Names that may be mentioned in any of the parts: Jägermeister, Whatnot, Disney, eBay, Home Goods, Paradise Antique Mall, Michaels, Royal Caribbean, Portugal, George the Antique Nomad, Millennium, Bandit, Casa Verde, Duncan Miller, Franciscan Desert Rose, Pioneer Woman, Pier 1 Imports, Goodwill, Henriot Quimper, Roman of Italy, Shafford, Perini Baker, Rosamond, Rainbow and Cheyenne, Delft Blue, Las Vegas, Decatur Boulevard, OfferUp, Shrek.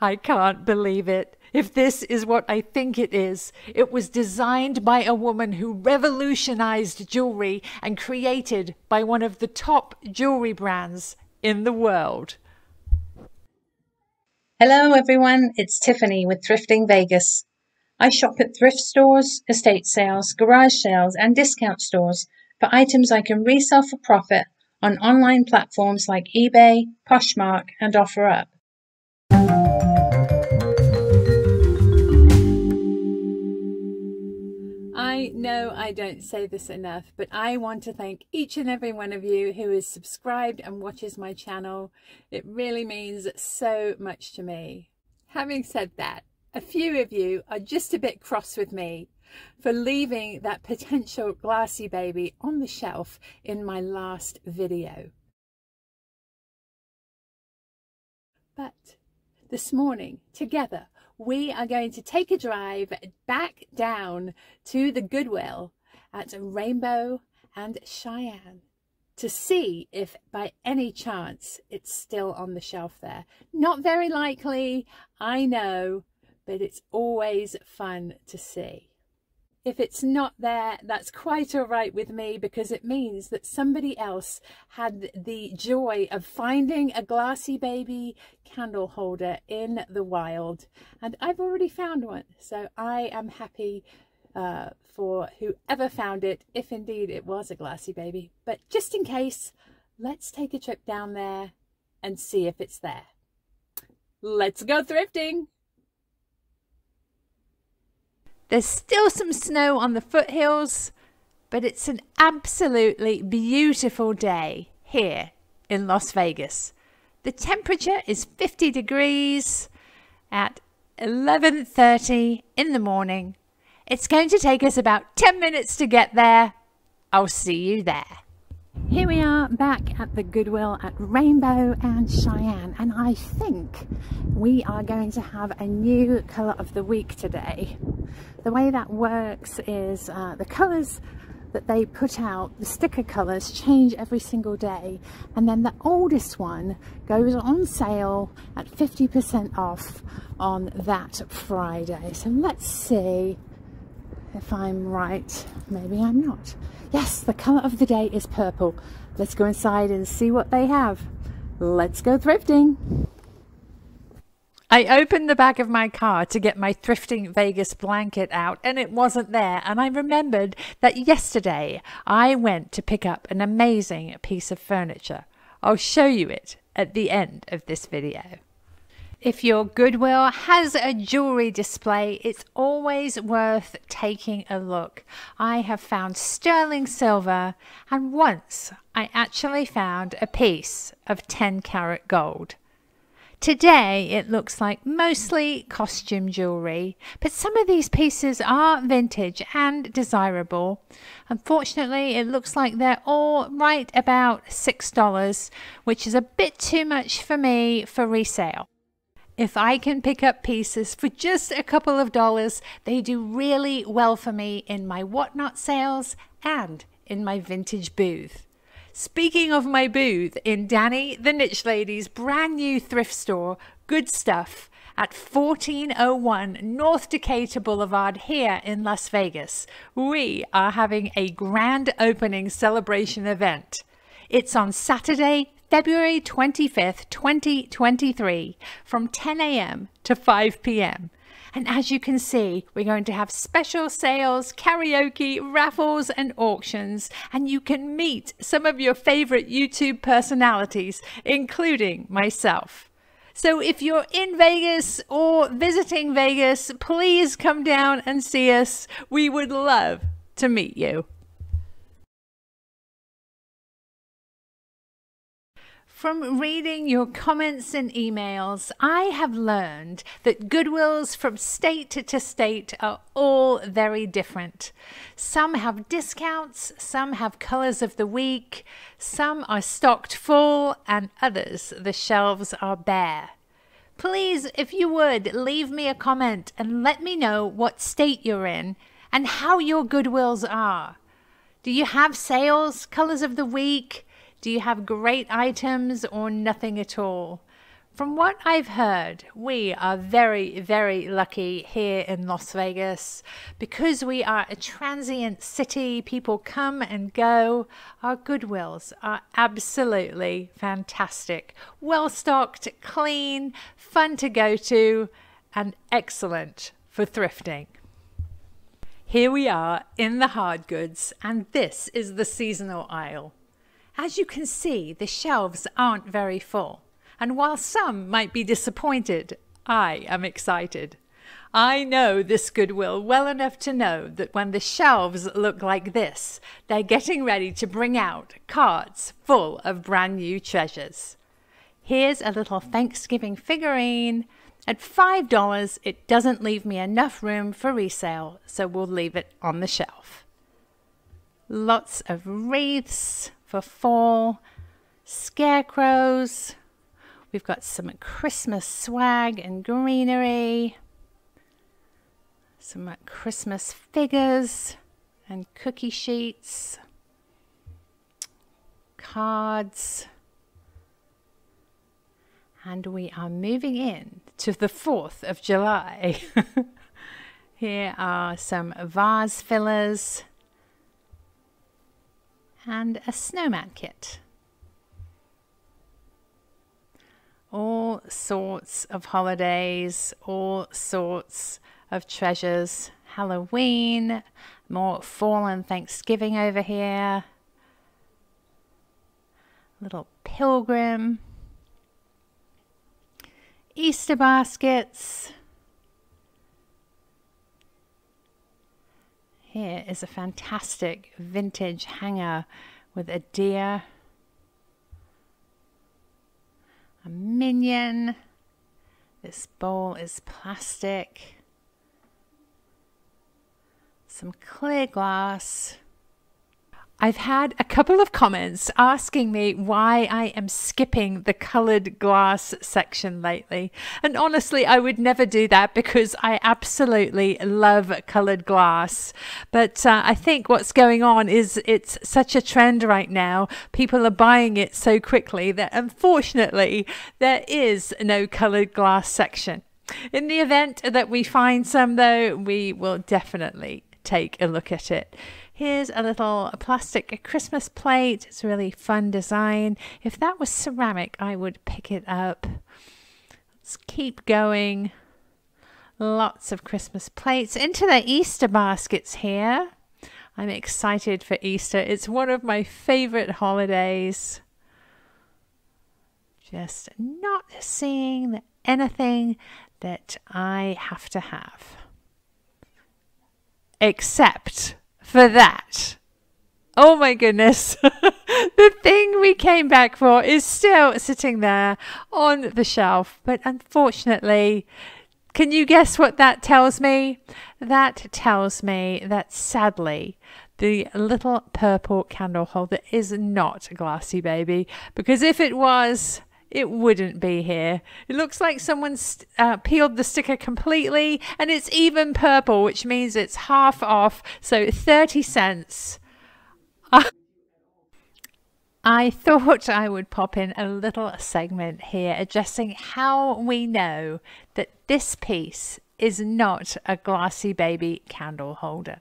I can't believe it. If this is what I think it is, it was designed by a woman who revolutionized jewelry and created by one of the top jewelry brands in the world. Hello everyone, it's Tiffany with Thrifting Vegas. I shop at thrift stores, estate sales, garage sales and discount stores for items I can resell for profit on online platforms like eBay, Poshmark and OfferUp. I know I don't say this enough, but I want to thank each and every one of you who is subscribed and watches my channel. It really means so much to me. Having said that, a few of you are just a bit cross with me for leaving that potential Glassybaby on the shelf in my last video. But this morning, together, we are going to take a drive back down to the Goodwill at Rainbow and Cheyenne to see if by any chance it's still on the shelf there. Not very likely, I know, but it's always fun to see. If it's not there, that's quite all right with me, because it means that somebody else had the joy of finding a Glassybaby candle holder in the wild. And I've already found one, so I am happy for whoever found it, if indeed it was a Glassybaby. But just in case, let's take a trip down there and see if it's there. Let's go thrifting! There's still some snow on the foothills, but it's an absolutely beautiful day here in Las Vegas. The temperature is 50 degrees at 11:30 in the morning. It's going to take us about 10 minutes to get there. I'll see you there. Here we are back at the Goodwill at Rainbow and Cheyenne, and I think we are going to have a new colour of the week today. The way that works is the colours that they put out, the sticker colours, change every single day, and then the oldest one goes on sale at 50% off on that Friday. So let's see if I'm right. Maybe I'm not. Yes, the colour of the day is purple. Let's go inside and see what they have. Let's go thrifting. I opened the back of my car to get my Thrifting Vegas blanket out, and it wasn't there. And I remembered that yesterday I went to pick up an amazing piece of furniture. I'll show you it at the end of this video. If your Goodwill has a jewelry display, it's always worth taking a look. I have found sterling silver, and once I actually found a piece of 10 karat gold. Today it looks like mostly costume jewelry, but some of these pieces are vintage and desirable. Unfortunately, it looks like they're all right about $6, which is a bit too much for me for resale. If I can pick up pieces for just a couple of dollars, they do really well for me in my Whatnot sales and in my vintage booth. Speaking of my booth in Danny the Niche Lady's brand new thrift store, Good Stuff, at 1401 North Decatur Boulevard here in Las Vegas, we are having a grand opening celebration event. It's on Saturday, February 25th, 2023, from 10 a.m. to 5 p.m. And as you can see, we're going to have special sales, karaoke, raffles and auctions, and you can meet some of your favorite YouTube personalities, including myself. So if you're in Vegas or visiting Vegas, please come down and see us. We would love to meet you. From reading your comments and emails, I have learned that Goodwills from state to state are all very different. Some have discounts, some have colours of the week, some are stocked full, and others the shelves are bare. Please, if you would, leave me a comment and let me know what state you're in and how your Goodwills are. Do you have sales, colours of the week? Do you have great items or nothing at all? From what I've heard, we are very, very lucky here in Las Vegas. Because we are a transient city, people come and go. Our Goodwills are absolutely fantastic. Well stocked, clean, fun to go to, and excellent for thrifting. Here we are in the hard goods, and this is the seasonal aisle. As you can see, the shelves aren't very full. And while some might be disappointed, I am excited. I know this Goodwill well enough to know that when the shelves look like this, they're getting ready to bring out carts full of brand new treasures. Here's a little Thanksgiving figurine. At $5, it doesn't leave me enough room for resale, so we'll leave it on the shelf. Lots of wreaths for fall, scarecrows. We've got some Christmas swag and greenery, some Christmas figures and cookie sheets, cards, and we are moving in to the 4th of July. Here are some vase fillers and a snowman kit. All sorts of holidays, all sorts of treasures. Halloween, more fall and Thanksgiving over here. Little pilgrim. Easter baskets. Here is a fantastic vintage hanger with a deer. A minion. This bowl is plastic. Some clear glass. I've had a couple of comments asking me why I am skipping the colored glass section lately. And honestly, I would never do that because I absolutely love colored glass. But I think what's going on is it's such a trend right now. People are buying it so quickly that unfortunately there is no colored glass section. In the event that we find some though, we will definitely take a look at it. Here's a little plastic Christmas plate. It's a really fun design. If that was ceramic, I would pick it up. Let's keep going. Lots of Christmas plates. Into the Easter baskets here. I'm excited for Easter. It's one of my favorite holidays. Just not seeing anything that I have to have. Except for that. Oh my goodness. The thing we came back for is still sitting there on the shelf. But unfortunately, can you guess what that tells me? That tells me that sadly, the little purple candle holder is not Glassybaby. Because if it was, it wouldn't be here. It looks like someone's peeled the sticker completely, and it's even purple, which means it's half off, so 30 cents. I thought I would pop in a little segment here addressing how we know that this piece is not a Glassybaby candle holder.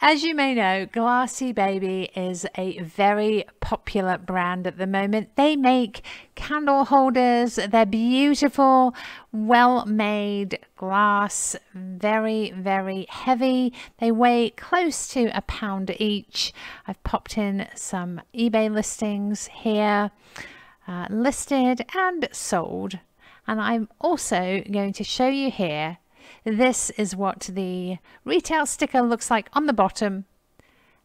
As you may know, Glassybaby is a very popular brand at the moment. They make candle holders. They're beautiful, well-made glass, very, very heavy. They weigh close to a pound each. I've popped in some eBay listings here, listed and sold. And I'm also going to show you here. This is what the retail sticker looks like on the bottom,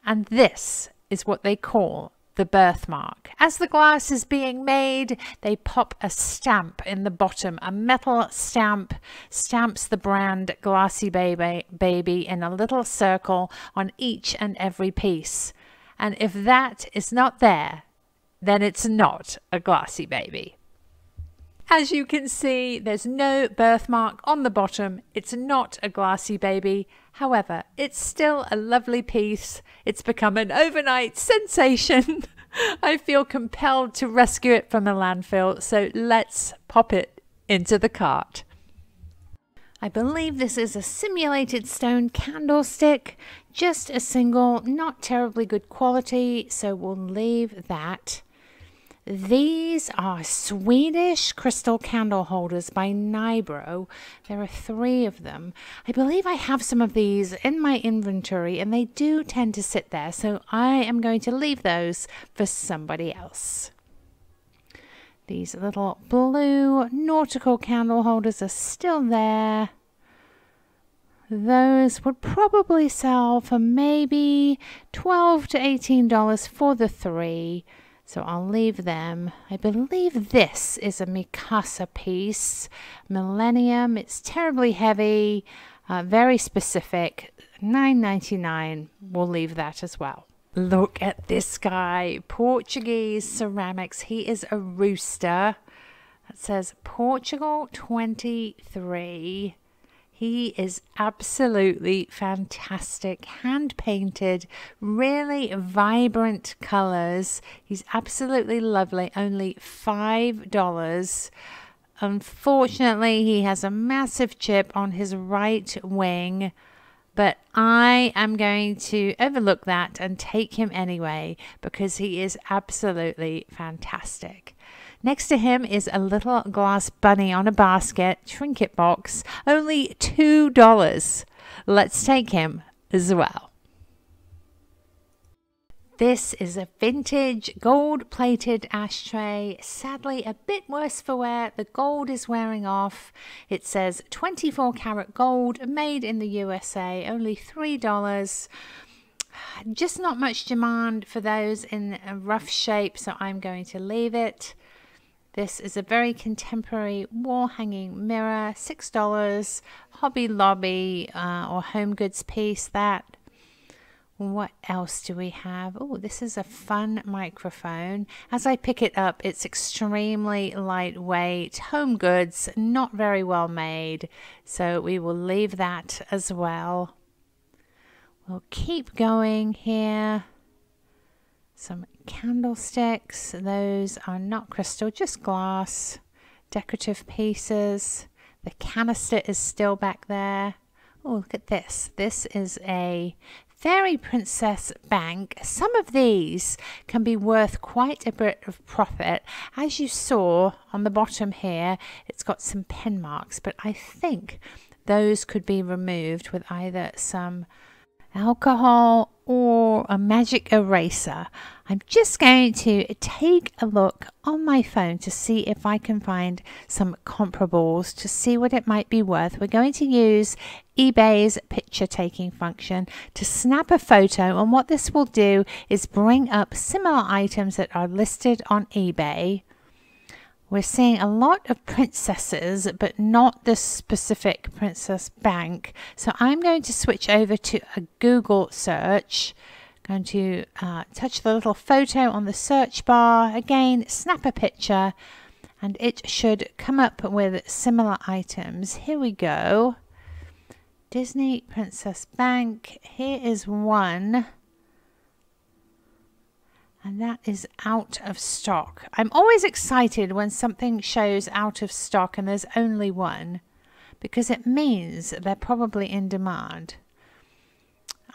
and this is what they call the birthmark. As the glass is being made, they pop a stamp in the bottom. A metal stamp stamps the brand Glassybaby in a little circle on each and every piece. And if that is not there, then it's not a Glassybaby. As you can see, there's no birthmark on the bottom. It's not a Glassybaby. However, it's still a lovely piece. It's become an overnight sensation. I feel compelled to rescue it from the landfill, so let's pop it into the cart. I believe this is a simulated stone candlestick, just a single, not terribly good quality, so we'll leave that. These are Swedish crystal candle holders by Nybro. There are 3 of them. I believe I have some of these in my inventory and they do tend to sit there, so I am going to leave those for somebody else. These little blue nautical candle holders are still there. Those would probably sell for maybe $12 to $18 for the 3. So I'll leave them. I believe this is a Mikasa piece. Millennium. It's terribly heavy. Very specific. $9.99. We'll leave that as well. Look at this guy. Portuguese ceramics. He is a rooster. That says Portugal 23. He is absolutely fantastic, hand-painted, really vibrant colours. He's absolutely lovely, only $5. Unfortunately, he has a massive chip on his right wing, but I am going to overlook that and take him anyway because he is absolutely fantastic. Next to him is a little glass bunny on a basket, trinket box, only $2. Let's take him as well. This is a vintage gold-plated ashtray, sadly a bit worse for wear, the gold is wearing off. It says 24 karat gold, made in the USA, only $3. Just not much demand for those in a rough shape, so I'm going to leave it. This is a very contemporary wall-hanging mirror, $6, Hobby Lobby or Home Goods piece, that. What else do we have? Oh, this is a fun microphone. As I pick it up, it's extremely lightweight. Home Goods, not very well made, so we will leave that as well. We'll keep going here. Some candlesticks, those are not crystal, just glass, decorative pieces. The canister is still back there. Oh, look at this. This is a fairy princess bank. Some of these can be worth quite a bit of profit. As you saw on the bottom here, it's got some pen marks, but I think those could be removed with either some alcohol or a magic eraser. I'm just going to take a look on my phone to see if I can find some comparables to see what it might be worth. We're going to use eBay's picture taking function to snap a photo, and what this will do is bring up similar items that are listed on eBay. We're seeing a lot of princesses, but not this specific princess bank. So I'm going to switch over to a Google search. I'm going to touch the little photo on the search bar. Again, snap a picture, and it should come up with similar items. Here we go. Disney Princess Bank. Here is one. And that is out of stock. I'm always excited when something shows out of stock and there's only one, because it means they're probably in demand.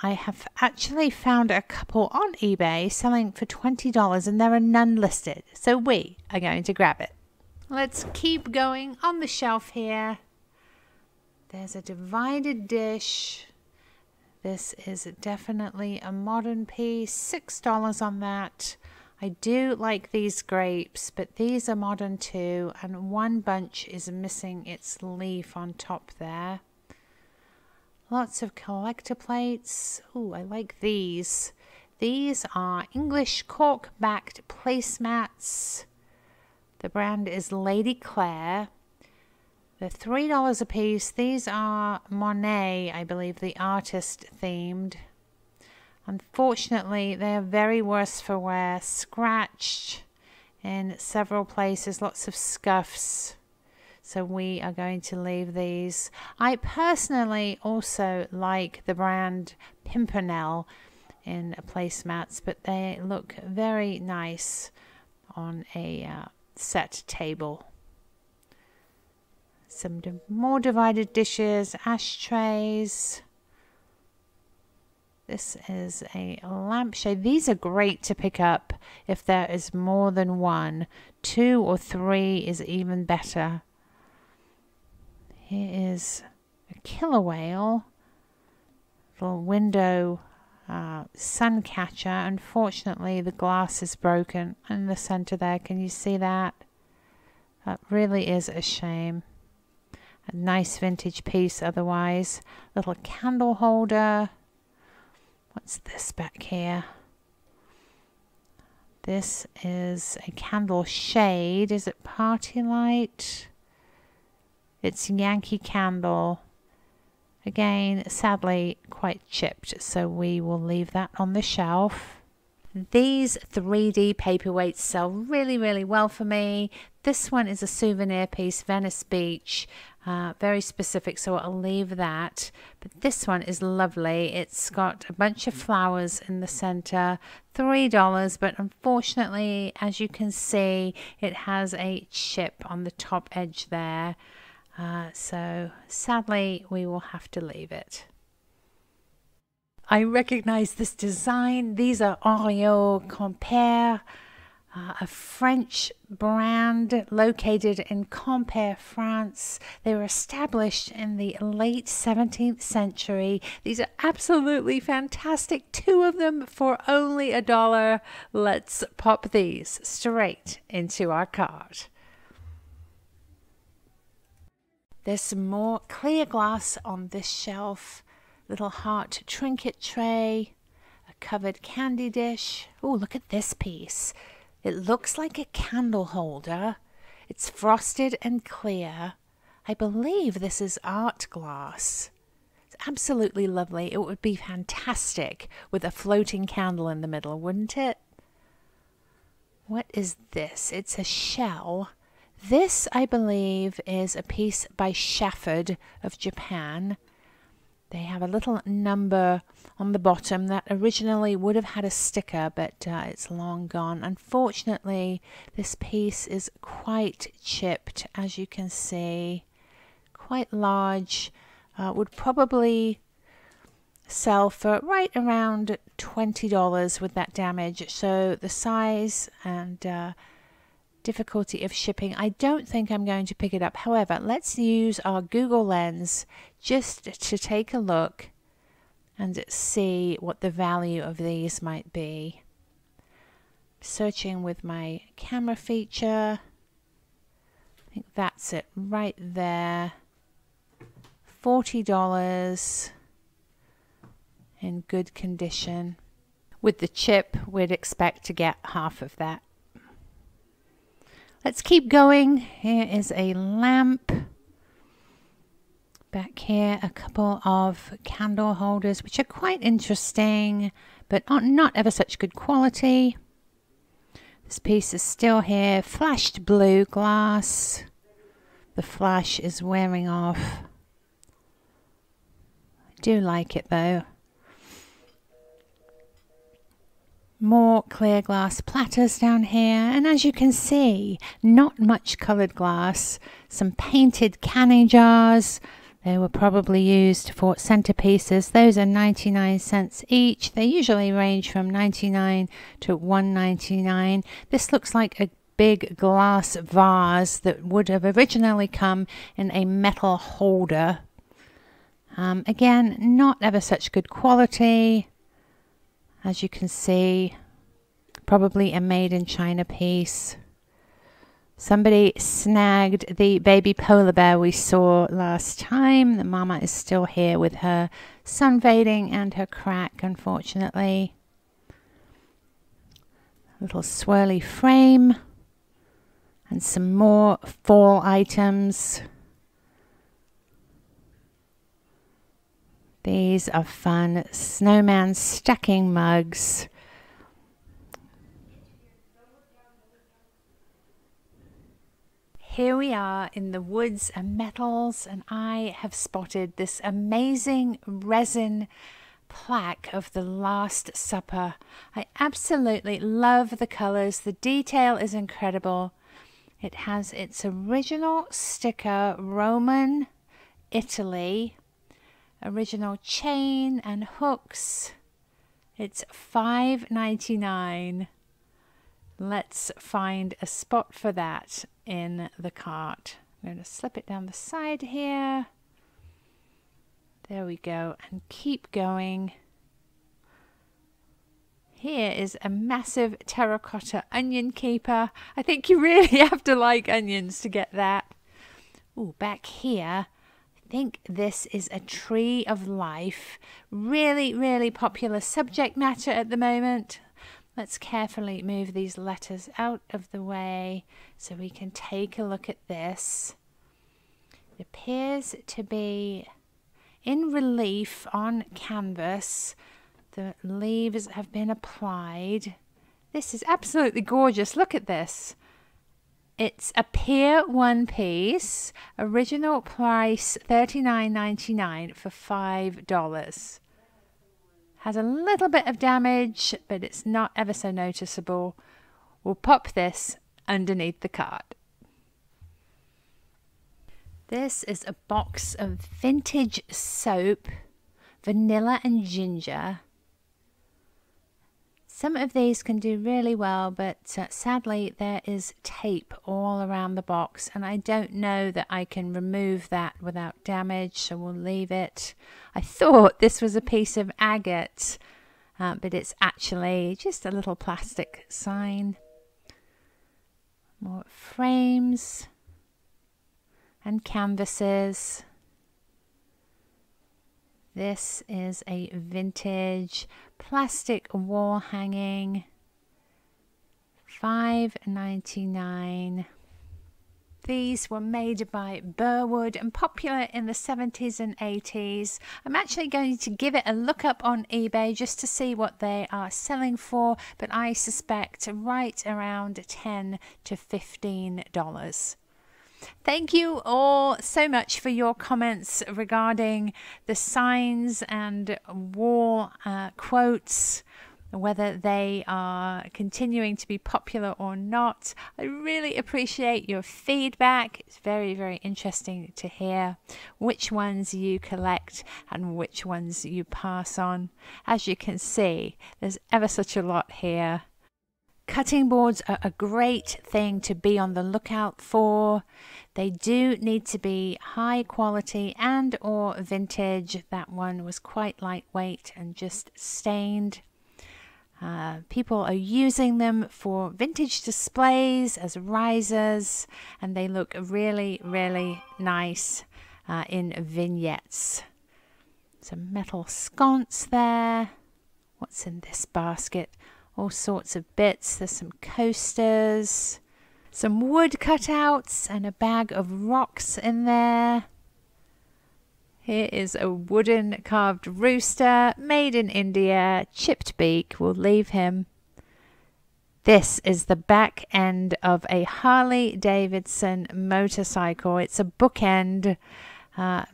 I have actually found a couple on eBay selling for $20 and there are none listed. So we are going to grab it. Let's keep going on the shelf here. There's a divided dish. This is definitely a modern piece, $6 on that. I do like these grapes, but these are modern too, and one bunch is missing its leaf on top there. Lots of collector plates. Oh, I like these. These are English cork-backed placemats. The brand is Lady Claire. They're $3 a piece. These are Monet, I believe, the artist themed. Unfortunately, they're very worse for wear. Scratched in several places, lots of scuffs. So we are going to leave these. I personally also like the brand Pimpernel. in placemats, but they look very nice on a set table. Some more divided dishes, ashtrays. This is a lampshade. These are great to pick up if there is more than one. 2 or 3 is even better. Here is a killer whale. Little window sun catcher. Unfortunately, the glass is broken in the center there. Can you see that? That really is a shame. A nice vintage piece otherwise. Little candle holder. What's this back here? This is a candle shade. Is it party light? It's Yankee candle. Again, sadly, quite chipped, so we will leave that on the shelf. These 3D paperweights sell really, really well for me. This one is a souvenir piece, Venice Beach. Very specific, so I'll leave that. But this one is lovely. It's got a bunch of flowers in the center, $3, but unfortunately, as you can see, it has a chip on the top edge there. So sadly, we will have to leave it. I recognize this design. These are Henriot Quimper, a French brand located in Quimper, France. They were established in the late 17th century. These are absolutely fantastic. 2 of them for only $1. Let's pop these straight into our cart. There's some more clear glass on this shelf. Little heart trinket tray, a covered candy dish. Oh, look at this piece. It looks like a candle holder. It's frosted and clear. I believe this is art glass. It's absolutely lovely. It would be fantastic with a floating candle in the middle, wouldn't it? What is this? It's a shell. This, I believe, is a piece by Shafford of Japan. They have a little number on the bottom that originally would have had a sticker, but it's long gone. Unfortunately, this piece is quite chipped, as you can see. Quite large. Would probably sell for right around $20 with that damage. So the size and difficulty of shipping, I don't think I'm going to pick it up. However, let's use our Google Lens just to take a look and see what the value of these might be. Searching with my camera feature. I think that's it right there. $40 in good condition. With the chip, we'd expect to get half of that. Let's keep going. Here is a lamp. Back here, a couple of candle holders, which are quite interesting, but are not ever such good quality. This piece is still here. Flashed blue glass. The flash is wearing off. I do like it though. More clear glass platters down here, and as you can see, not much coloured glass. Some painted canning jars. They were probably used for centerpieces. Those are 99 cents each. They usually range from 99 to $1.99. This looks like a big glass vase that would have originally come in a metal holder. Again, not ever such good quality. As you can see, probably a made in China piece. Somebody snagged the baby polar bear we saw last time. The mama is still here with her sunbathing and her crack, unfortunately. Little swirly frame and some more fall items. These are fun. Snowman stacking mugs. Here we are in the woods and metals, and I have spotted this amazing resin plaque of the Last Supper. I absolutely love the colors. The detail is incredible. It has its original sticker, Roman, Italy, original chain and hooks. It's $5.99. Let's find a spot for that in the cart. I'm going to slip it down the side here. There we go, and keep going. Here is a massive terracotta onion keeper. I think you really have to like onions to get that. Oh, back here, I think this is a tree of life. Really, really popular subject matter at the moment. Let's carefully move these letters out of the way so we can take a look at this. It appears to be in relief on canvas. The leaves have been applied. This is absolutely gorgeous. Look at this. It's a pier one piece. Original price $39.99 for $5. Has a little bit of damage, but it's not ever so noticeable. We'll pop this underneath the cart. This is a box of vintage soap, vanilla and ginger. Some of these can do really well, but sadly there is tape all around the box, and I don't know that I can remove that without damage, so we'll leave it. I thought this was a piece of agate, but it's actually just a little plastic sign. More frames and canvases. This is a vintage plastic wall hanging, $5.99. These were made by Burwood and popular in the 70s and 80s. I'm actually going to give it a look up on eBay just to see what they are selling for, but I suspect right around $10 to $15. Thank you all so much for your comments regarding the signs and wall quotes, whether they are continuing to be popular or not. I really appreciate your feedback. It's very, very interesting to hear which ones you collect and which ones you pass on. As you can see, there's ever such a lot here. Cutting boards are a great thing to be on the lookout for. They do need to be high quality and or vintage. That one was quite lightweight and just stained. People are using them for vintage displays as risers, and they look really, really nice in vignettes. Some metal sconce there. What's in this basket? All sorts of bits. There's some coasters, some wood cutouts, and a bag of rocks in there. Here is a wooden carved rooster, made in India, chipped beak. We'll leave him. This is the back end of a Harley Davidson motorcycle. It's a bookend,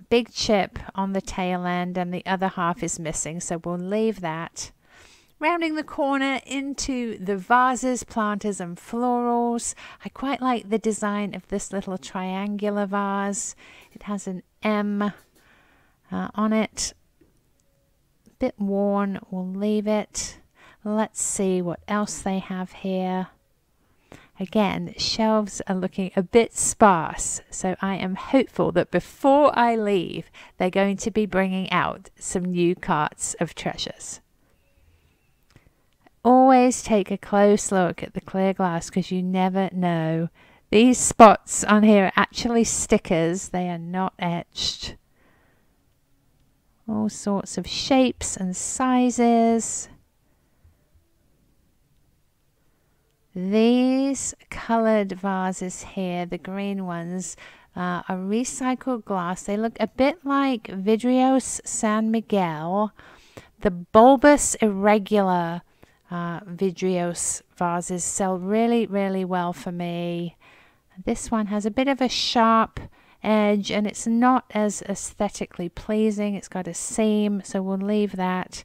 big chip on the tail end, and the other half is missing, so we'll leave that. Rounding the corner into the vases, planters and florals. I quite like the design of this little triangular vase. It has an M on it. A bit worn, we'll leave it. Let's see what else they have here. Again, shelves are looking a bit sparse, so I am hopeful that before I leave, they're going to be bringing out some new carts of treasures. Always take a close look at the clear glass because you never know. These spots on here are actually stickers. They are not etched. All sorts of shapes and sizes. These coloured vases here, the green ones, are recycled glass. They look a bit like Vidrios San Miguel, the bulbous irregular. Vidrios vases sell really, really well for me. This one has a bit of a sharp edge, and it's not as aesthetically pleasing. It's got a seam, so we'll leave that.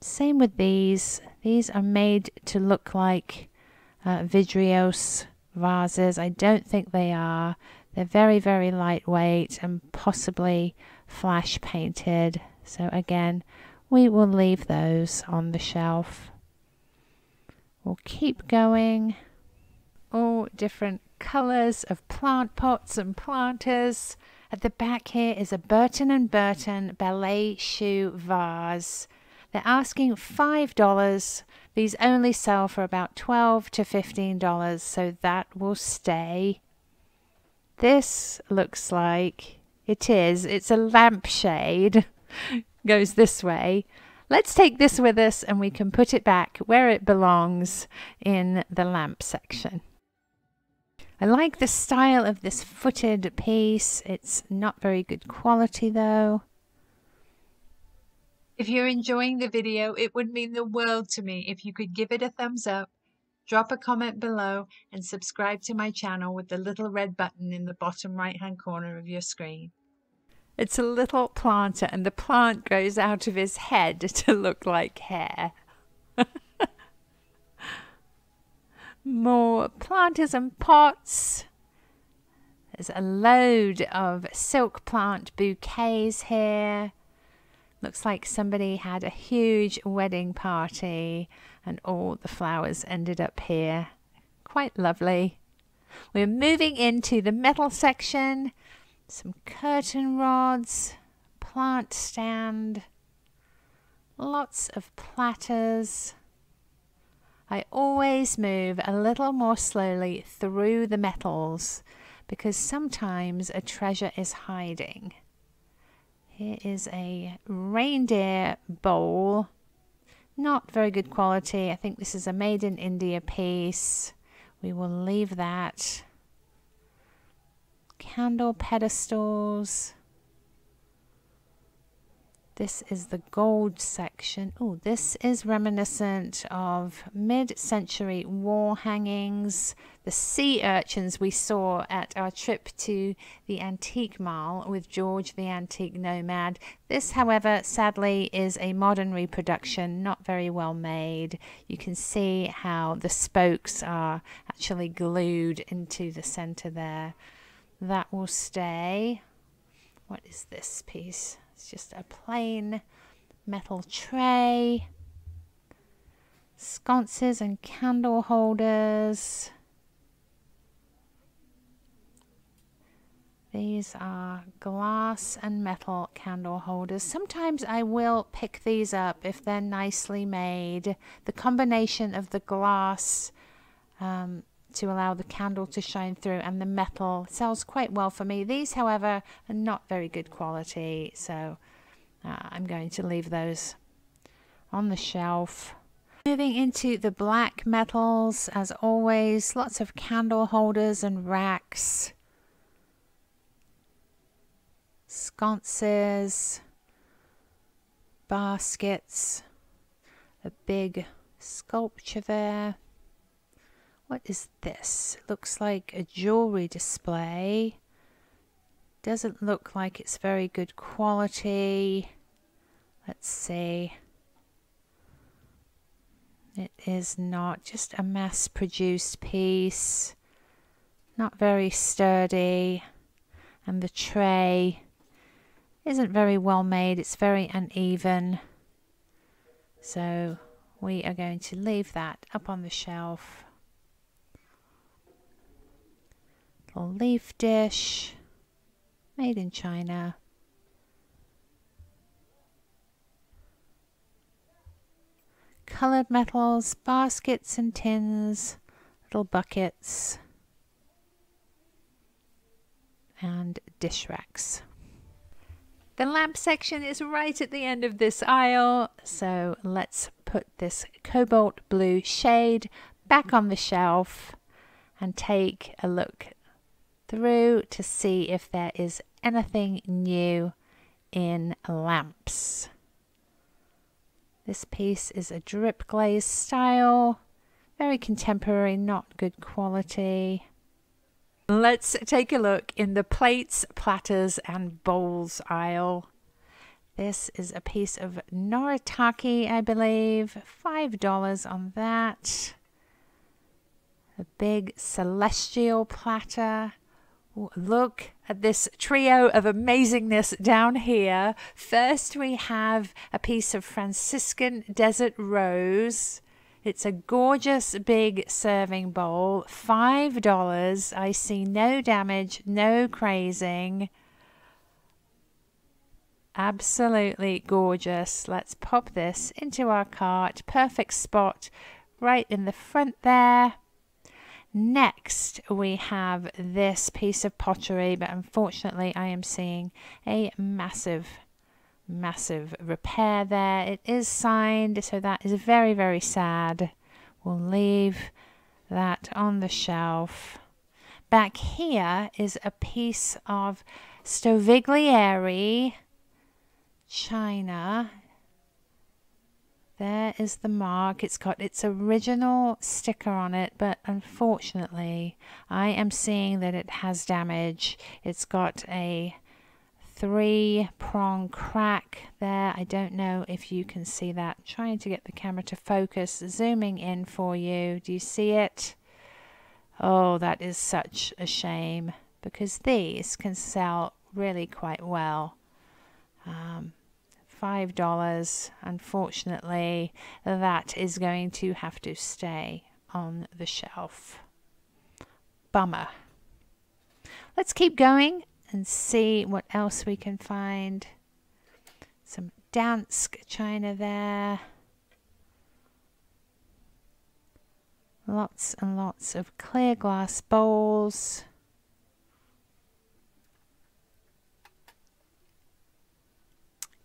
Same with these. These are made to look like Vidriose vases. I don't think they are. They're very, very lightweight and possibly flash painted. So again, we will leave those on the shelf. We'll keep going. All different colors of plant pots and planters. At the back here is a Burton & Burton ballet shoe vase. They're asking $5. These only sell for about $12 to $15, so that will stay. This looks like it is. It's a lampshade. Goes this way. Let's take this with us and we can put it back where it belongs in the lamp section. I like the style of this footed piece. It's not very good quality though. If you're enjoying the video, it would mean the world to me if you could give it a thumbs up, drop a comment below, and subscribe to my channel with the little red button in the bottom right hand corner of your screen. It's a little planter, and the plant grows out of his head to look like hair. More planters and pots. There's a load of silk plant bouquets here. Looks like somebody had a huge wedding party and all the flowers ended up here. Quite lovely. We're moving into the metal section. Some curtain rods, plant stand, lots of platters. I always move a little more slowly through the metals because sometimes a treasure is hiding. Here is a reindeer bowl, not very good quality. I think this is a made in India piece. We will leave that. Candle pedestals. This is the gold section. Oh, this is reminiscent of mid-century war hangings. The sea urchins we saw at our trip to the antique mall with George the Antique Nomad. This, however, sadly is a modern reproduction, not very well made. You can see how the spokes are actually glued into the center there. That will stay. What is this piece? It's just a plain metal tray. Sconces and candle holders. These are glass and metal candle holders. Sometimes I will pick these up if they're nicely made. The combination of the glass to allow the candle to shine through and the metal sells quite well for me. These, however, are not very good quality, so I'm going to leave those on the shelf. Moving into the black metals, as always, lots of candle holders and racks, sconces, baskets, a big sculpture there. What is this? Looks like a jewelry display. Doesn't look like it's very good quality. Let's see. It is not. Just a mass-produced piece. Not very sturdy. And the tray isn't very well made. It's very uneven. So we are going to leave that up on the shelf. Leaf dish, made in China. Colored metals, baskets and tins, little buckets, and dish racks. The lamp section is right at the end of this aisle, so let's put this cobalt blue shade back on the shelf and take a look through to see if there is anything new in lamps. This piece is a drip glaze style, very contemporary, not good quality. Let's take a look in the plates, platters, and bowls aisle. This is a piece of noritake, I believe. $5 on that. A big celestial platter. Ooh, look at this trio of amazingness down here. First, we have a piece of Franciscan Desert Rose. It's a gorgeous big serving bowl. $5. I see no damage, no crazing. Absolutely gorgeous. Let's pop this into our cart. Perfect spot right in the front there. Next, we have this piece of pottery, but unfortunately I am seeing a massive repair there. It is signed, so that is very, very sad. We'll leave that on the shelf. Back here is a piece of Stoviglieri china. There is the mark. It's got its original sticker on it, but unfortunately I am seeing that it has damage. It's got a 3-prong crack there. I don't know if you can see that. I'm trying to get the camera to focus, zooming in for you. Do you see it? Oh, that is such a shame, because these can sell really quite well. $5, unfortunately, that is going to have to stay on the shelf. Bummer. Let's keep going and see what else we can find. Some Dansk china there. Lots and lots of clear glass bowls.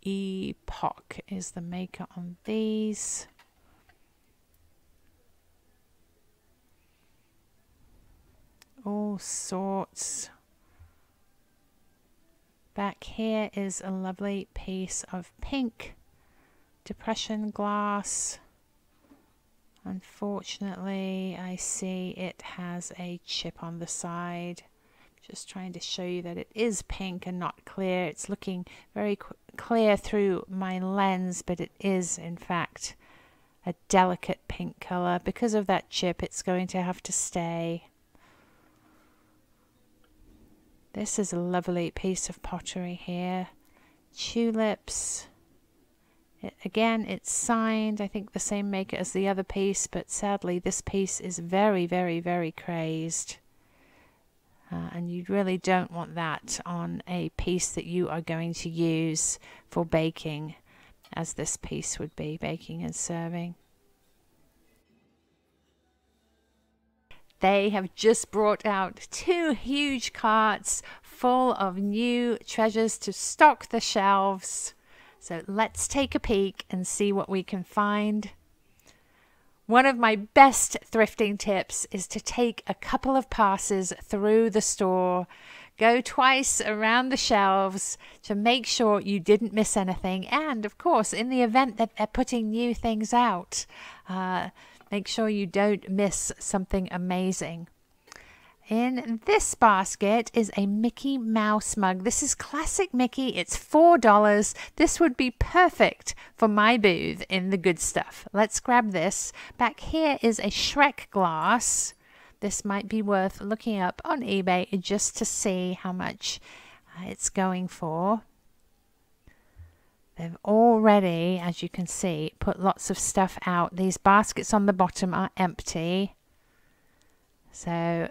Epoch is the maker on these. All sorts. Back here is a lovely piece of pink depression glass. Unfortunately, I see it has a chip on the side. Just trying to show you that it is pink and not clear. It's looking very clear through my lens, but it is in fact a delicate pink color. Because of that chip, it's going to have to stay. This is a lovely piece of pottery here. Tulips. Again, it's signed. I think the same maker as the other piece, but sadly this piece is very, very, very crazed. And you really don't want that on a piece that you are going to use for baking, as this piece would be, baking and serving. They have just brought out 2 huge carts full of new treasures to stock the shelves. So let's take a peek and see what we can find. One of my best thrifting tips is to take a couple of passes through the store. Go twice around the shelves to make sure you didn't miss anything. And of course, in the event that they're putting new things out, make sure you don't miss something amazing. In this basket is a Mickey Mouse mug. This is classic Mickey. It's $4. This would be perfect for my booth in the Good Stuff. Let's grab this. Back here is a Shrek glass. This might be worth looking up on eBay just to see how much it's going for. They've already, as you can see, put lots of stuff out. These baskets on the bottom are empty. So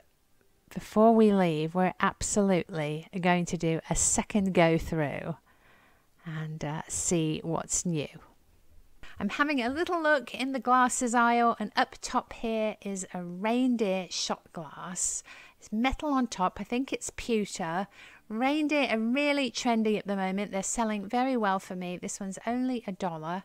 before we leave, we're absolutely going to do a second go through and see what's new. I'm having a little look in the glasses aisle, and up top here is a reindeer shot glass. It's metal on top. I think it's pewter. Reindeer are really trendy at the moment. They're selling very well for me. This one's only $1.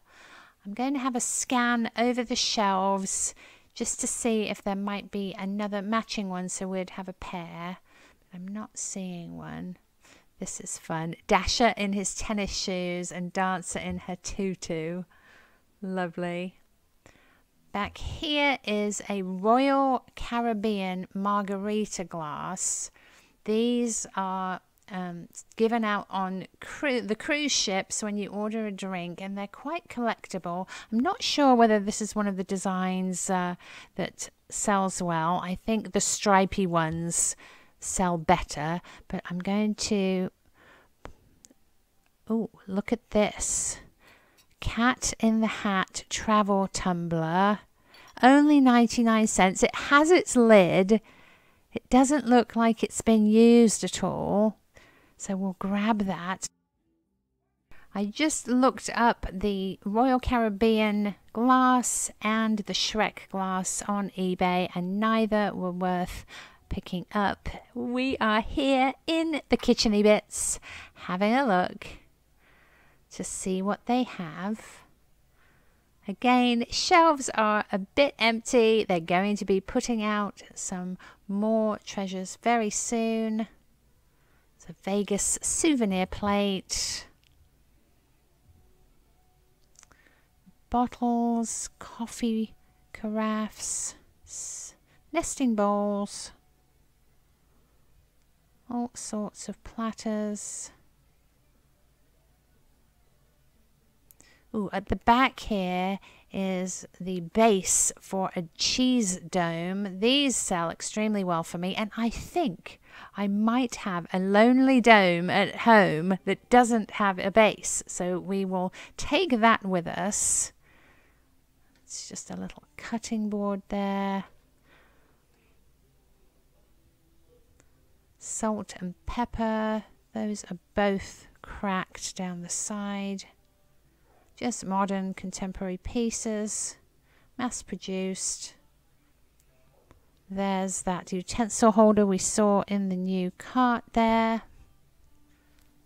I'm going to have a scan over the shelves just to see if there might be another matching one, so we'd have a pair. I'm not seeing one. This is fun. Dasher in his tennis shoes and Dancer in her tutu. Lovely. Back here is a Royal Caribbean margarita glass. These are given out on the cruise ships when you order a drink, and they're quite collectible. I'm not sure whether this is one of the designs that sells well. I think the stripy ones sell better, but I'm going to... Oh, look at this. Cat in the Hat travel tumbler. Only 99 cents. It has its lid. It doesn't look like it's been used at all. So we'll grab that. I just looked up the Royal Caribbean glass and the Shrek glass on eBay, and neither were worth picking up. We are here in the kitcheny bits having a look to see what they have. Again, shelves are a bit empty. They're going to be putting out some more treasures very soon. It's a Vegas souvenir plate. Bottles, coffee carafes, nesting bowls, all sorts of platters. Ooh, at the back here is the base for a cheese dome. These sell extremely well for me, and I think I might have a lonely dome at home that doesn't have a base, so we will take that with us. It's just a little cutting board there. Salt and pepper, those are both cracked down the side. Just modern contemporary pieces, mass-produced. There's that utensil holder we saw in the new cart there.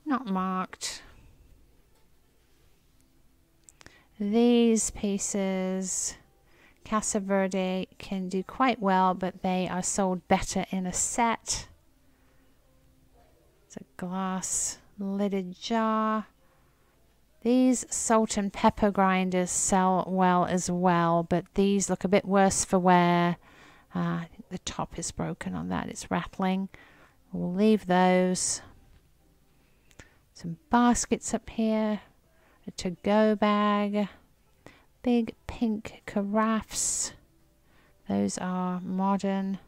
Not marked. These pieces, Casa Verde, can do quite well, but they are sold better in a set. It's a glass lidded jar. These salt and pepper grinders sell well as well, but these look a bit worse for wear. I think the top is broken on that. It's rattling. We'll leave those. Some baskets up here. A to-go bag. Big pink carafes. Those are modern.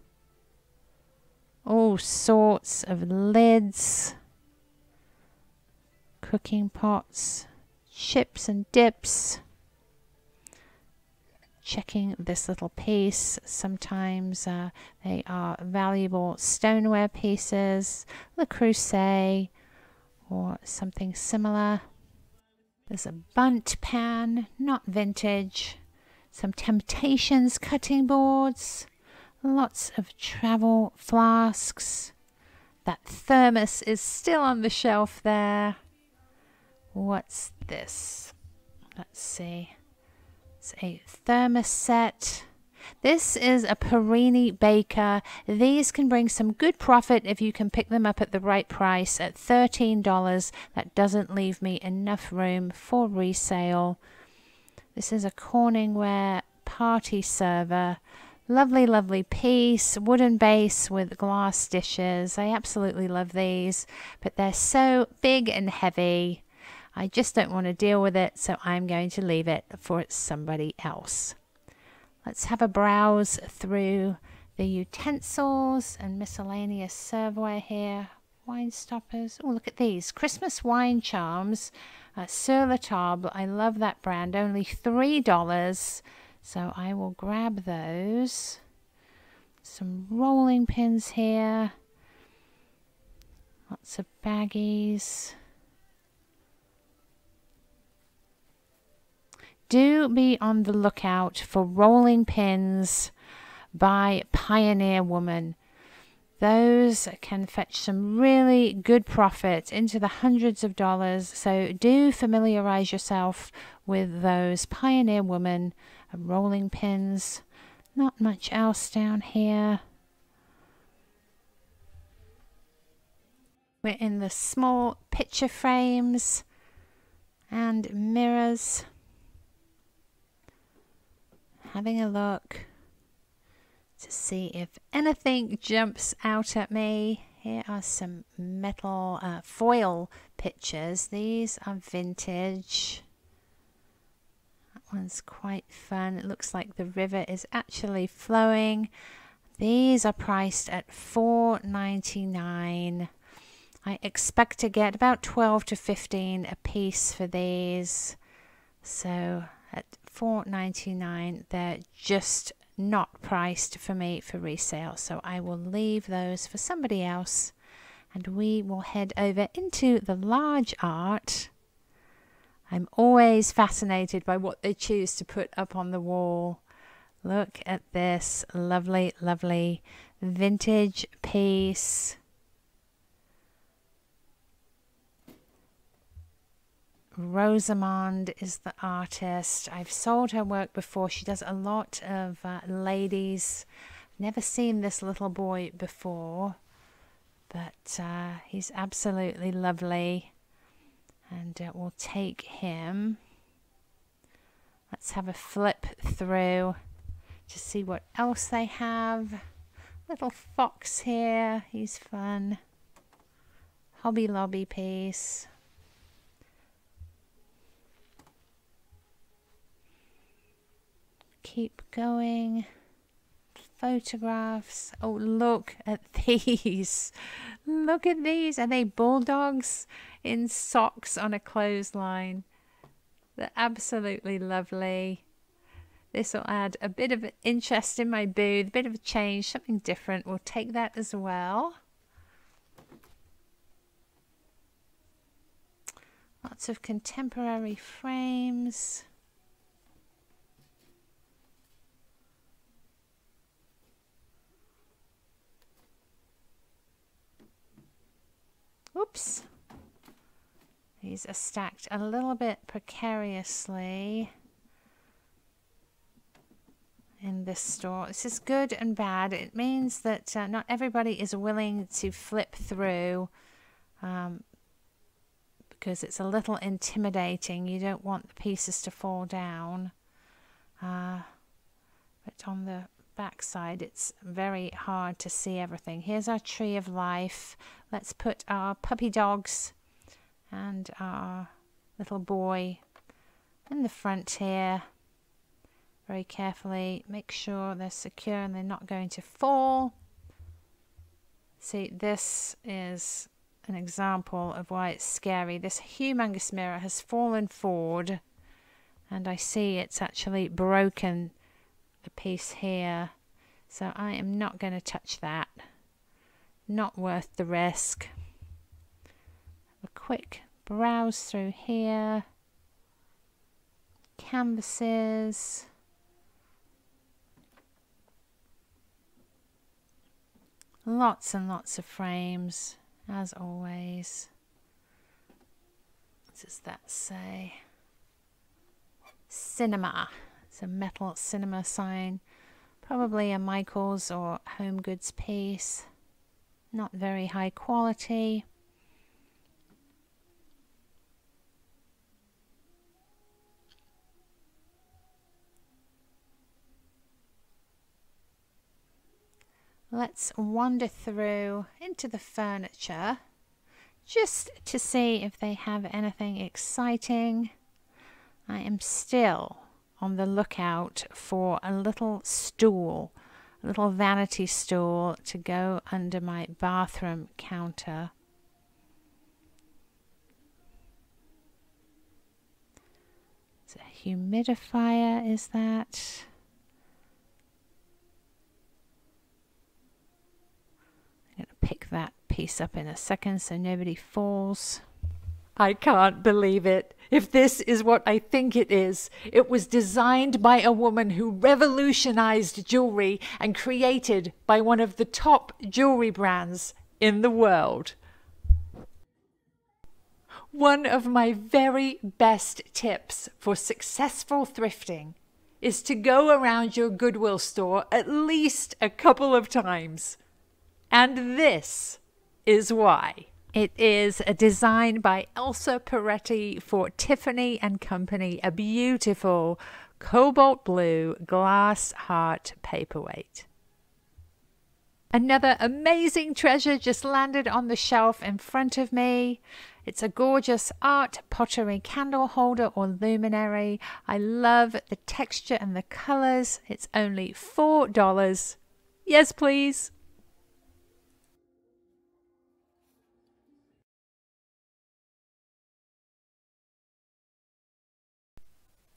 All sorts of lids. Cooking pots. Chips and dips. Checking this little piece. Sometimes they are valuable stoneware pieces, Le Creuset or something similar. There's a bunt pan, not vintage. Some Temptations cutting boards. Lots of travel flasks. That thermos is still on the shelf there. What's this? Let's see. It's a thermos set. This is a Perini Baker. These can bring some good profit if you can pick them up at the right price. At $13, that doesn't leave me enough room for resale. This is a Corningware party server. Lovely, lovely piece. Wooden base with glass dishes. I absolutely love these, but they're so big and heavy. I just don't want to deal with it, so I'm going to leave it for somebody else. Let's have a browse through the utensils and miscellaneous serveware here. Wine stoppers. Oh, look at these. Christmas wine charms. Sur La Table. I love that brand. Only $3, so I will grab those. Some rolling pins here. Lots of baggies. Do be on the lookout for rolling pins by Pioneer Woman. Those can fetch some really good profit into the hundreds of dollars. So do familiarize yourself with those Pioneer Woman rolling pins. Not much else down here. We're in the small picture frames and mirrors. Having a look to see if anything jumps out at me. Here are some metal foil pictures. These are vintage. That one's quite fun. It looks like the river is actually flowing. These are priced at $4.99. I expect to get about 12 to 15 a piece for these. So at $4.99, they're just not priced for me for resale, so I will leave those for somebody else, and we will head over into the large art. I'm always fascinated by what they choose to put up on the wall. Look at this lovely, lovely vintage piece. Rosamond is the artist. I've sold her work before. She does a lot of ladies. Never seen this little boy before, but he's absolutely lovely, and we'll take him. Let's have a flip through to see what else they have. Little fox here, he's fun. Hobby Lobby piece. Keep going. Photographs. Oh, look at these. Look at these. Are they bulldogs in socks on a clothesline? They're absolutely lovely. This will add a bit of interest in my booth, a bit of a change, something different. We'll take that as well. Lots of contemporary frames. Oops, these are stacked a little bit precariously in this store. This is good and bad. It means that not everybody is willing to flip through because it's a little intimidating. You don't want the pieces to fall down. But on the backside, it's very hard to see everything. Here's our tree of life. Let's put our puppy dogs and our little boy in the front here. Very carefully, make sure they're secure and they're not going to fall. See, this is an example of why it's scary. This humongous mirror has fallen forward, and I see it's actually broken a piece here, so I am not going to touch that. Not worth the risk. A quick browse through here. Canvases. Lots and lots of frames, as always. What does that say? Cinema. A metal cinema sign, probably a Michaels or Home Goods piece, not very high quality. Let's wander through into the furniture just to see if they have anything exciting. I am still on the lookout for a little stool, a little vanity stool to go under my bathroom counter. It's a humidifier, is that? I'm going to pick that piece up in a second so nobody falls. I can't believe it. If this is what I think it is, it was designed by a woman who revolutionized jewelry and created by one of the top jewelry brands in the world. One of my very best tips for successful thrifting is to go around your Goodwill store at least a couple of times. And this is why. It is a design by Elsa Peretti for Tiffany and Company, a beautiful cobalt blue glass heart paperweight. Another amazing treasure just landed on the shelf in front of me. It's a gorgeous art pottery candle holder or luminary. I love the texture and the colors. It's only $4. Yes, please.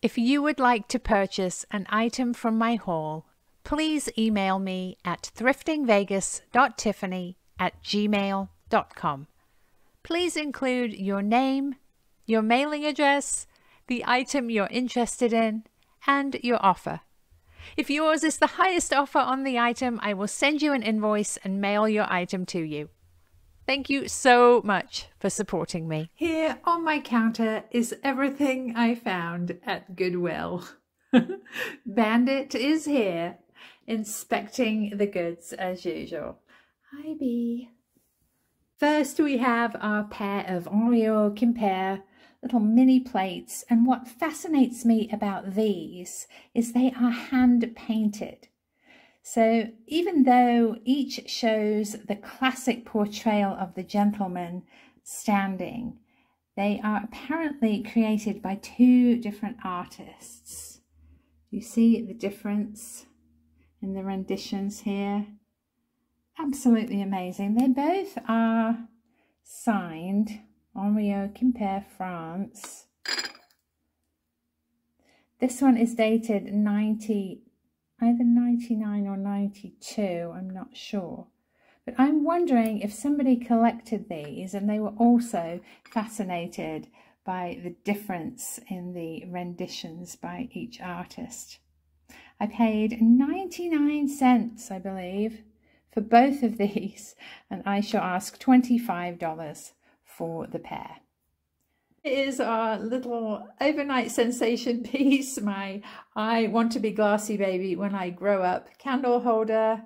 If you would like to purchase an item from my haul, please email me at thriftingvegas.tiffany@gmail.com. Please include your name, your mailing address, the item you're interested in, and your offer. If yours is the highest offer on the item, I will send you an invoice and mail your item to you. Thank you so much for supporting me. Here on my counter is everything I found at Goodwill. Bandit is here, inspecting the goods as usual. Hi, Bee. First, we have our pair of Henriot Quimper little mini plates. And what fascinates me about these is they are hand-painted. So even though each shows the classic portrayal of the gentleman standing, they are apparently created by two different artists. You see the difference in the renditions here? Absolutely amazing. They both are signed Henriot Quimper, France. This one is dated either 99 or 92, I'm not sure. But I'm wondering if somebody collected these and they were also fascinated by the difference in the renditions by each artist. I paid 99 cents, I believe, for both of these, and I shall ask $25 for the pair. Here's our little overnight sensation piece, my I Want to Be Glassybaby When I Grow Up candle holder.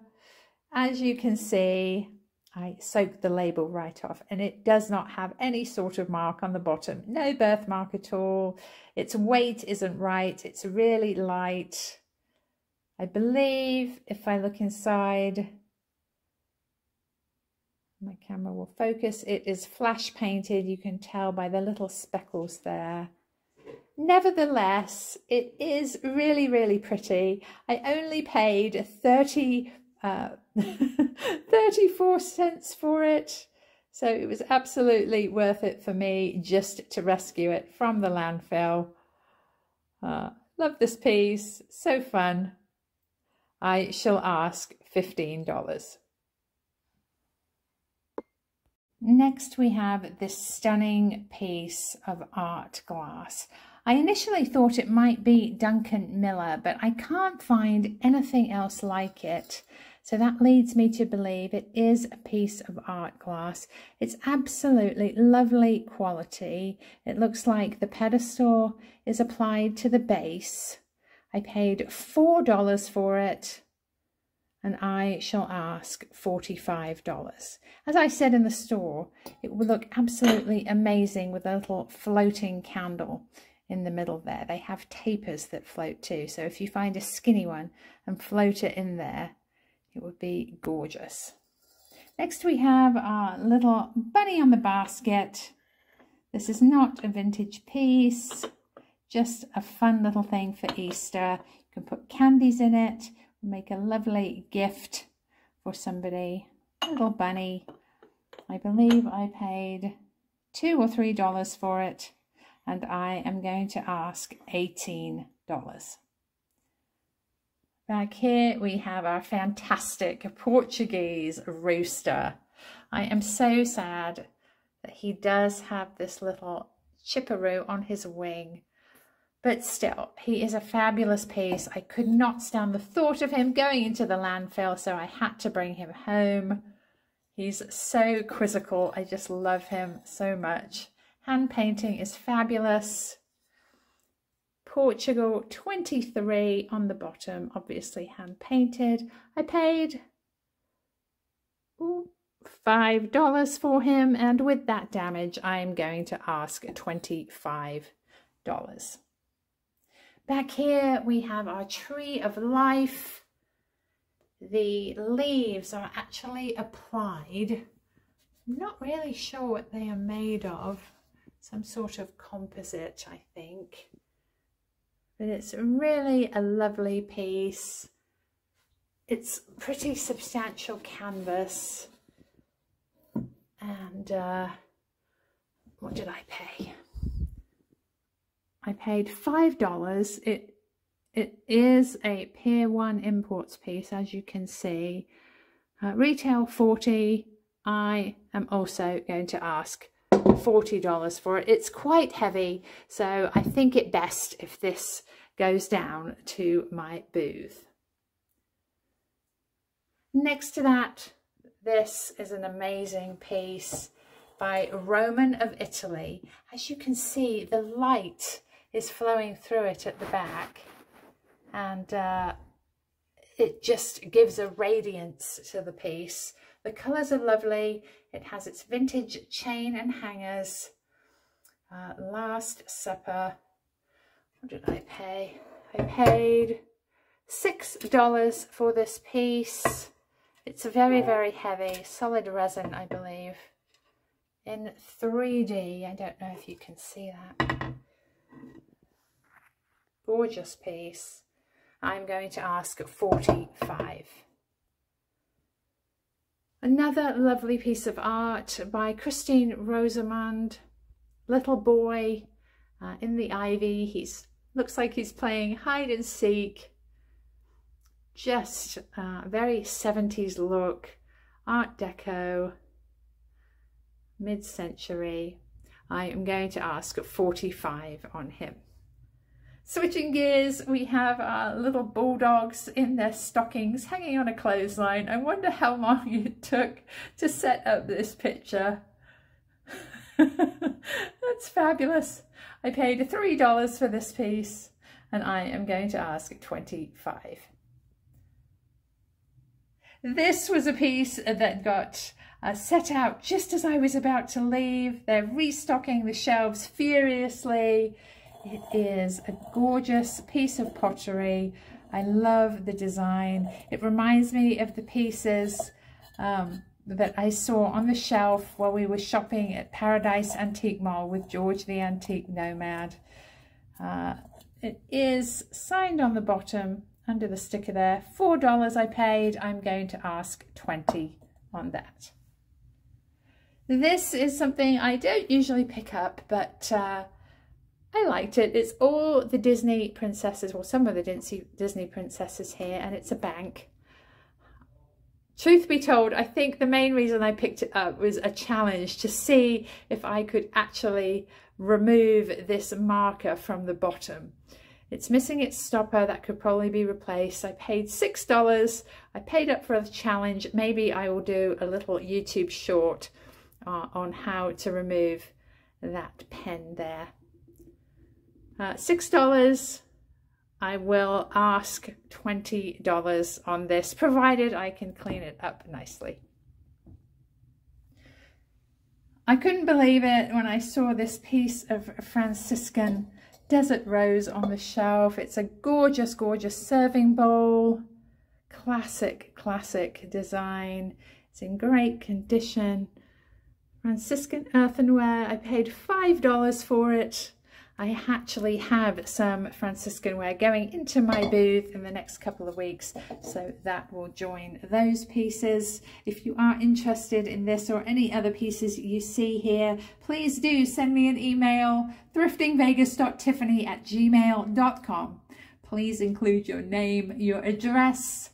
As you can see, I soaked the label right off, and it does not have any sort of mark on the bottom. No birthmark at all. Its weight isn't right. It's really light. I believe if I look inside, my camera will focus. It is flash painted. You can tell by the little speckles there. Nevertheless, it is really, really pretty. I only paid 34 cents for it. So it was absolutely worth it for me just to rescue it from the landfill. Love this piece. So fun. I shall ask $15. Next, we have this stunning piece of art glass. I initially thought it might be Duncan Miller, but I can't find anything else like it. So that leads me to believe it is a piece of art glass. It's absolutely lovely quality. It looks like the pedestal is applied to the base. I paid $4 for it, and I shall ask $45. As I said in the store, it will look absolutely amazing with a little floating candle in the middle there. They have tapers that float too, so if you find a skinny one and float it in there, it would be gorgeous. Next we have our little bunny on the basket. This is not a vintage piece, just a fun little thing for Easter. You can put candies in it. Make a lovely gift for somebody. Little bunny. I believe I paid $2 or $3 for it, and I am going to ask $18. Back here we have our fantastic Portuguese rooster. I am so sad that he does have this little chipperoo on his wing. But still, he is a fabulous piece. I could not stand the thought of him going into the landfill, so I had to bring him home. He's so quizzical. I just love him so much. Hand painting is fabulous. Portugal 23 on the bottom, obviously hand painted. I paid $5 for him, and with that damage, I am going to ask $25. Back here we have our tree of life. the leaves are actually applied. I'm not really sure what they are made of. Some sort of composite, I think. But it's really a lovely piece. It's pretty substantial canvas. And what did I pay? I paid $5. It is a Pier 1 Imports piece, as you can see. Retail $40. I am also going to ask $40 for it. It's quite heavy, so I think it best if this goes down to my booth. Next to that, this is an amazing piece by Roman of Italy. As you can see, the light is flowing through it at the back, and it just gives a radiance to the piece. The colours are lovely. It has its vintage chain and hangers. Last Supper. What did I pay? I paid $6 for this piece. It's very, very heavy, solid resin, I believe, in 3D. I don't know if you can see that. Gorgeous piece. I'm going to ask $45. Another lovely piece of art by Christine Rosamond. Little boy in the ivy. He's looks like he's playing hide and seek. Just very 70s look, Art Deco, mid-century. I am going to ask $45 on him. Switching gears, we have our little bulldogs in their stockings hanging on a clothesline. I wonder how long it took to set up this picture. That's fabulous. I paid $3 for this piece, and I am going to ask $25. This was a piece that got set out just as I was about to leave. They're restocking the shelves furiously. It is a gorgeous piece of pottery. I love the design. It reminds me of the pieces that I saw on the shelf while we were shopping at Paradise Antique Mall with George the Antique Nomad. It is signed on the bottom. Under the sticker there, $4 I paid. I'm going to ask $20 on that. This is something I don't usually pick up, but I liked it. It's all the Disney princesses, or some of the Disney princesses here, and it's a bank. Truth be told, I think the main reason I picked it up was a challenge to see if I could actually remove this marker from the bottom. It's missing its stopper, that could probably be replaced. I paid $6, I paid up for the challenge. Maybe I will do a little YouTube short on how to remove that pen there. $6, I will ask $20 on this, provided I can clean it up nicely. I couldn't believe it when I saw this piece of Franciscan Desert Rose on the shelf. It's a gorgeous, gorgeous serving bowl. Classic, classic design. It's in great condition. Franciscan earthenware. I paid $5 for it. I actually have some Franciscan ware going into my booth in the next couple of weeks, so that will join those pieces. If you are interested in this or any other pieces you see here, please do send me an email, thriftingvegas.tiffany@gmail.com. Please include your name, your address,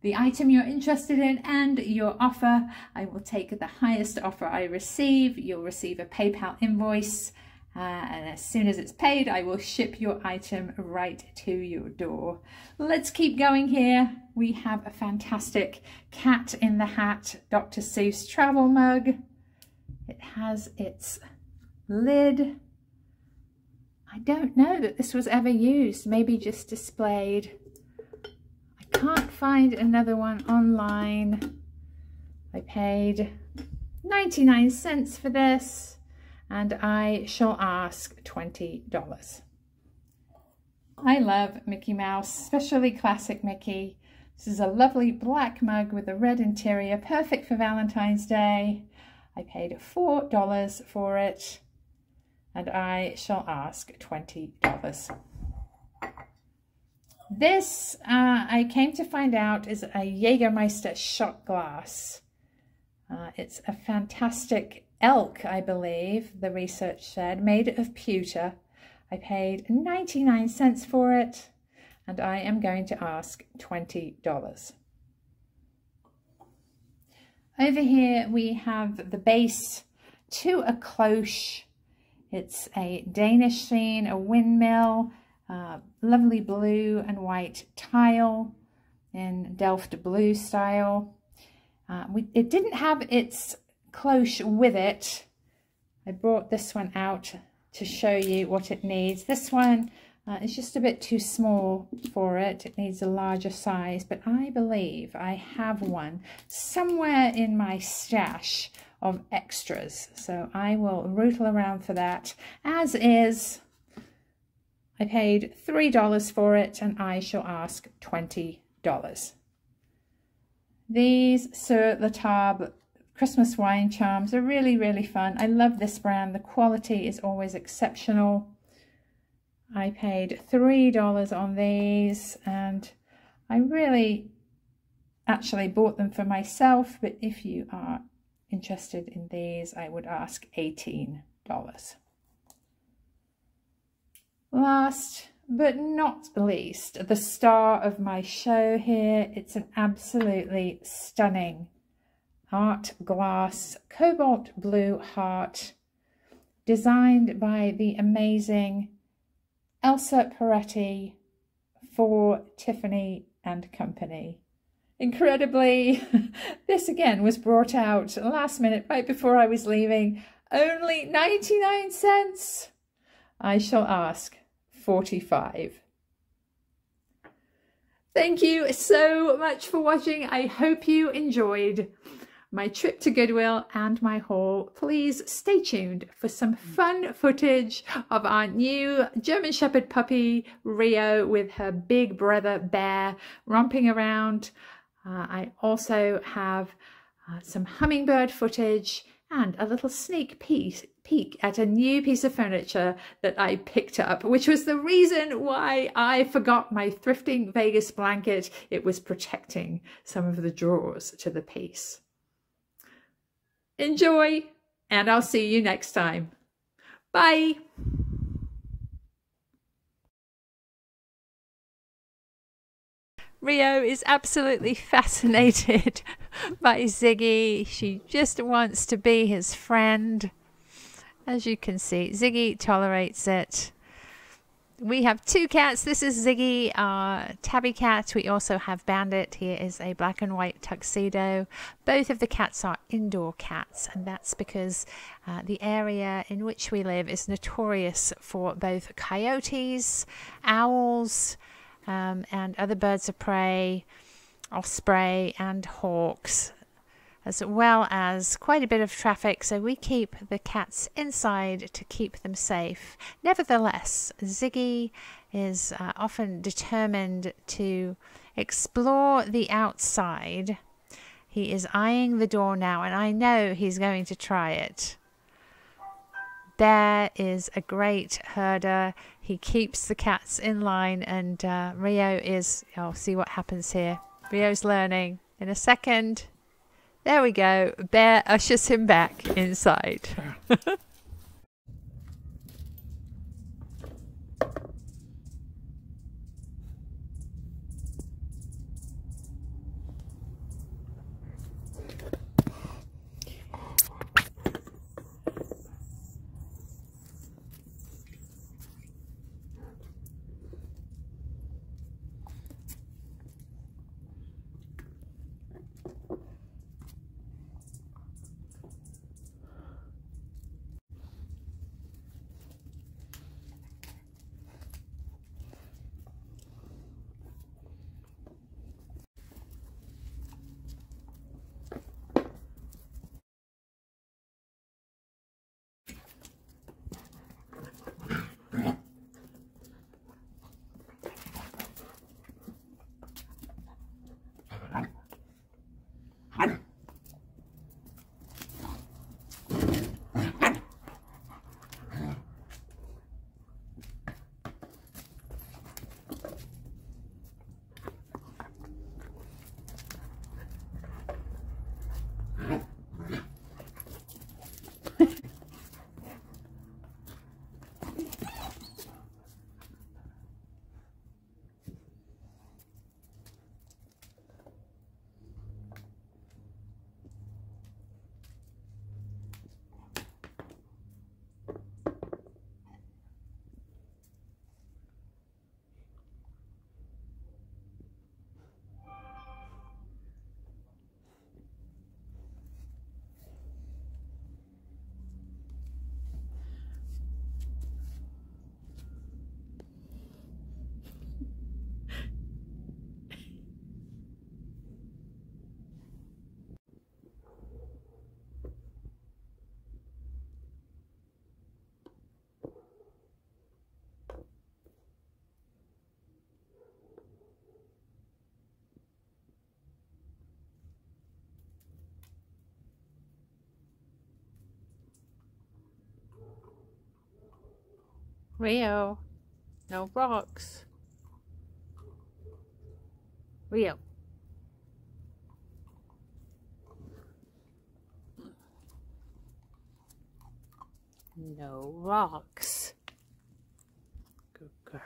the item you're interested in, and your offer. I will take the highest offer I receive. You'll receive a PayPal invoice. And as soon as it's paid, I will ship your item right to your door. Let's keep going here. We have a fantastic Cat in the Hat Dr. Seuss travel mug. It has its lid. I don't know that this was ever used, maybe just displayed. I can't find another one online. I paid 99 cents for this, and I shall ask $20. I love Mickey Mouse, especially classic Mickey, This is a lovely black mug with a red interior, perfect for Valentine's Day. I paid $4 for it, and I shall ask $20. This, I came to find out, is a Jägermeister shot glass. It's a fantastic elk, I believe, the research said, made of pewter. I paid 99 cents for it, and I am going to ask $20. Over here we have the base to a cloche. It's a Danish scene, a windmill, lovely blue and white tile in Delft blue style. It didn't have its cloche with it. I brought this one out to show you what it needs. This one is just a bit too small for it. It needs a larger size, but I believe I have one somewhere in my stash of extras. So I will rootle around for that. As is, I paid $3 for it, and I shall ask $20. These Sur La Table Christmas wine charms are really, really fun. I love this brand. The quality is always exceptional. I paid $3 on these, and I really actually bought them for myself, but if you are interested in these, I would ask $18. Last but not least, the star of my show here. It's an absolutely stunning art glass cobalt blue heart designed by the amazing Elsa Peretti for Tiffany and Company. Incredibly, this again was brought out last minute, right before I was leaving. Only 99 cents. I shall ask $45. Thank you so much for watching. I hope you enjoyed my trip to Goodwill and my haul. Please stay tuned for some fun footage of our new German Shepherd puppy, Rio, with her big brother, Bear, romping around. I also have some hummingbird footage and a little sneak peek at a new piece of furniture that I picked up, which was the reason why I forgot my Thrifting Vegas blanket. It was protecting some of the drawers to the piece. Enjoy, and I'll see you next time. Bye. Rio is absolutely fascinated by Ziggy. She just wants to be his friend. As you can see, Ziggy tolerates it. We have two cats. This is Ziggy, our tabby cat. We also have Bandit. Here is a black and white tuxedo. Both of the cats are indoor cats, and that's because the area in which we live is notorious for both coyotes, owls, and other birds of prey, osprey and hawks, as well as quite a bit of traffic, so we keep the cats inside to keep them safe. Nevertheless, Ziggy is often determined to explore the outside. He is eyeing the door now, and I know he's going to try it. Bear is a great herder. He keeps the cats in line, and Rio is, I'll see what happens here. Rio's learning in a second. There we go. Bear ushers him back inside. Rio. No rocks. Rio. No rocks. Good girl.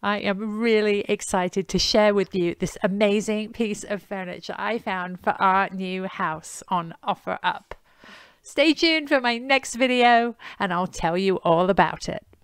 I am really excited to share with you this amazing piece of furniture I found for our new house on OfferUp. Stay tuned for my next video and I'll tell you all about it.